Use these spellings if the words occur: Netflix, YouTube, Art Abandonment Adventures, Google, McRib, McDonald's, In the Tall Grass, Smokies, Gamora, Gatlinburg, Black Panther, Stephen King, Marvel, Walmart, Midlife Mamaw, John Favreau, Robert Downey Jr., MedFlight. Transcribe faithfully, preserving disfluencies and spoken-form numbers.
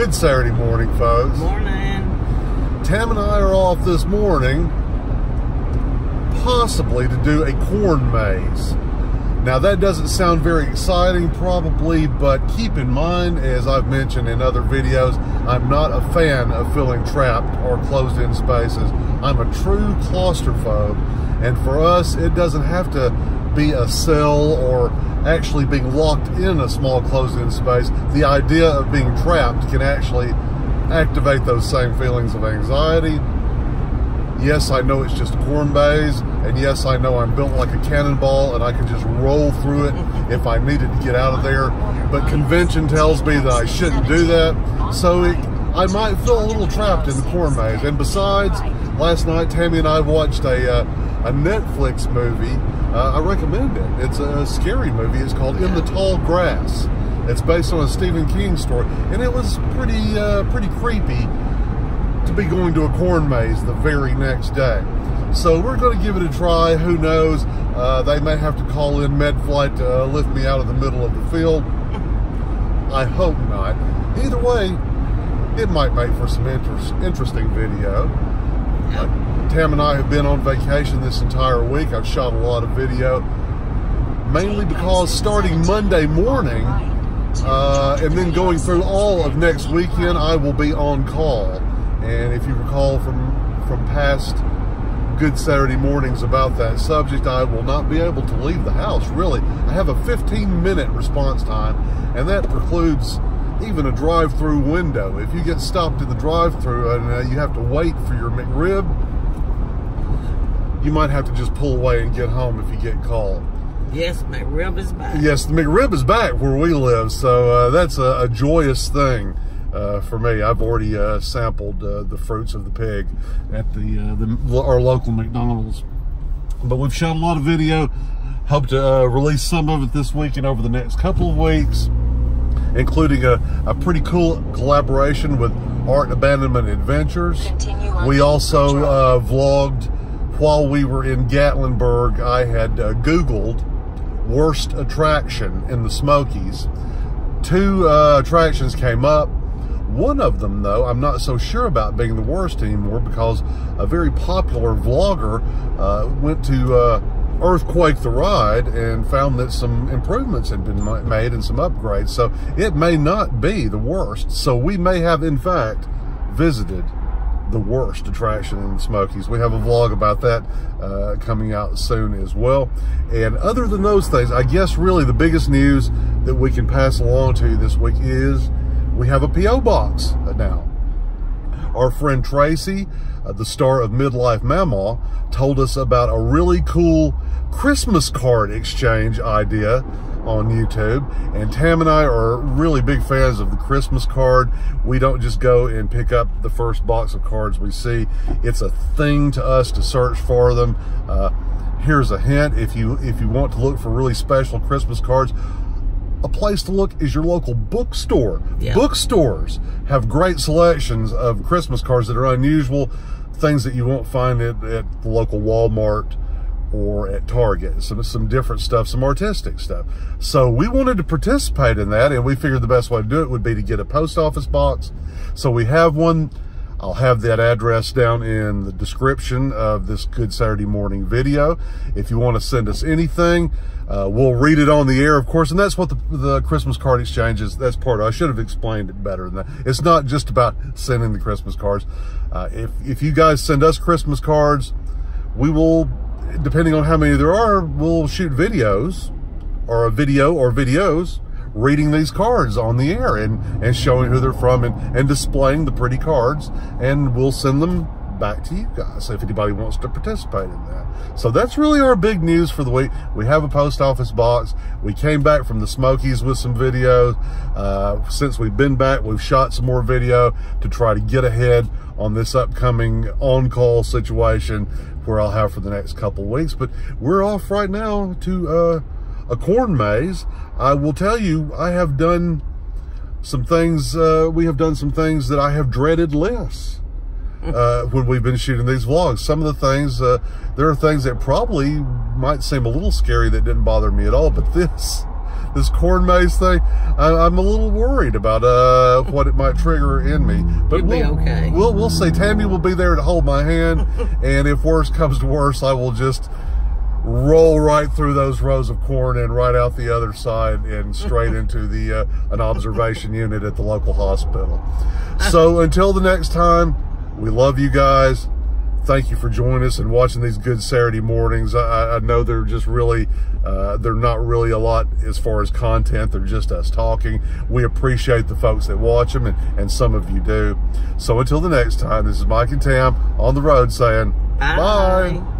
Good Saturday morning, folks. Morning. Tam and I are off this morning, possibly to do a corn maze. Now, that doesn't sound very exciting, probably, but keep in mind, as I've mentioned in other videos, I'm not a fan of feeling trapped or closed-in spaces. I'm a true claustrophobe, and for us, it doesn't have to be a cell or actually being locked in a small closed-in space. The idea of being trapped can actually activate those same feelings of anxiety. Yes, I know it's just a corn maze, and yes, I know I'm built like a cannonball and I can just roll through it if I needed to get out of there, but convention tells me that I shouldn't do that, so it, I might feel a little trapped in the corn maze. And besides, last night Tammy and I watched a, uh, a Netflix movie. uh, I recommend it. It's a scary movie. It's called In the Tall Grass. It's based on a Stephen King story, and it was pretty, uh, pretty creepy to be going to a corn maze the very next day. So we're going to give it a try. Who knows? Uh, they may have to call in MedFlight to uh, lift me out of the middle of the field. I hope not. Either way, it might make for some interest, interesting video. Uh, Tam and I have been on vacation this entire week. I've shot a lot of video, mainly because starting Monday morning, uh, and then going through all of next weekend, I will be on call. And if you recall from from past Good Saturday mornings about that subject, I will not be able to leave the house, really. I have a fifteen minute response time, and that precludes even a drive-through window. If you get stopped in the drive-through and uh, you have to wait for your McRib, you might have to just pull away and get home if you get called. Yes, McRib is back. Yes, the McRib is back where we live, so uh, that's a, a joyous thing. Uh, for me, I've already uh, sampled uh, the fruits of the pig at the, uh, the our local McDonald's. But we've shot a lot of video. Hope to uh, release some of it this week and over the next couple of weeks, including a, a pretty cool collaboration with Art Abandonment Adventures. We also uh, vlogged while we were in Gatlinburg. I had uh, Googled worst attraction in the Smokies. Two uh, attractions came up. One of them, though, I'm not so sure about being the worst anymore, because a very popular vlogger uh, went to uh, Earthquake the Ride and found that some improvements had been made and some upgrades. So it may not be the worst. So we may have, in fact, visited the worst attraction in the Smokies. We have a vlog about that uh, coming out soon as well. And other than those things, I guess really the biggest news that we can pass along to you this week is we have a P O box now. Our friend Tracy, uh, the star of Midlife Mamaw, told us about a really cool Christmas card exchange idea on YouTube. And Tam and I are really big fans of the Christmas card. We don't just go and pick up the first box of cards we see. It's a thing to us to search for them. Uh, here's a hint. If you, if you want to look for really special Christmas cards, a place to look is your local bookstore. Yeah. Bookstores have great selections of Christmas cards that are unusual, things that you won't find at, at the local Walmart or at Target. Some, some different stuff, some artistic stuff. So we wanted to participate in that, and we figured the best way to do it would be to get a post office box. So we have one. I'll have that address down in the description of this Good Saturday morning video. If you want to send us anything, uh, we'll read it on the air, of course. And that's what the, the Christmas card exchange is. That's part of it. I should have explained it better than that. It's not just about sending the Christmas cards. Uh, if, if you guys send us Christmas cards, we will, depending on how many there are, we'll shoot videos or a video or videos reading these cards on the air and, and showing who they're from and, and displaying the pretty cards, and we'll send them back to you guys if anybody wants to participate in that. So that's really our big news for the week. We have a post office box. We came back from the Smokies with some videos. Uh, since we've been back, we've shot some more video to try to get ahead on this upcoming on-call situation where I'll have for the next couple weeks. But we're off right now to uh, a corn maze. I will tell you, I have done some things, uh, we have done some things that I have dreaded less uh, when we've been shooting these vlogs. Some of the things, uh, there are things that probably might seem a little scary that didn't bother me at all, but this, this corn maze thing, I, I'm a little worried about uh, what it might trigger in me. But You'll we'll, be okay. We'll, we'll see. Tammy will be there to hold my hand, and if worse comes to worse, I will just roll right through those rows of corn and right out the other side and straight into the uh, an observation unit at the local hospital. So until the next time, we love you guys. Thank you for joining us and watching these good Saturday mornings. I, I know they're just really, uh, they're not really a lot as far as content. They're just us talking. We appreciate the folks that watch them, and, and some of you do. So until the next time, this is Mike and Tam on the road saying bye. Bye.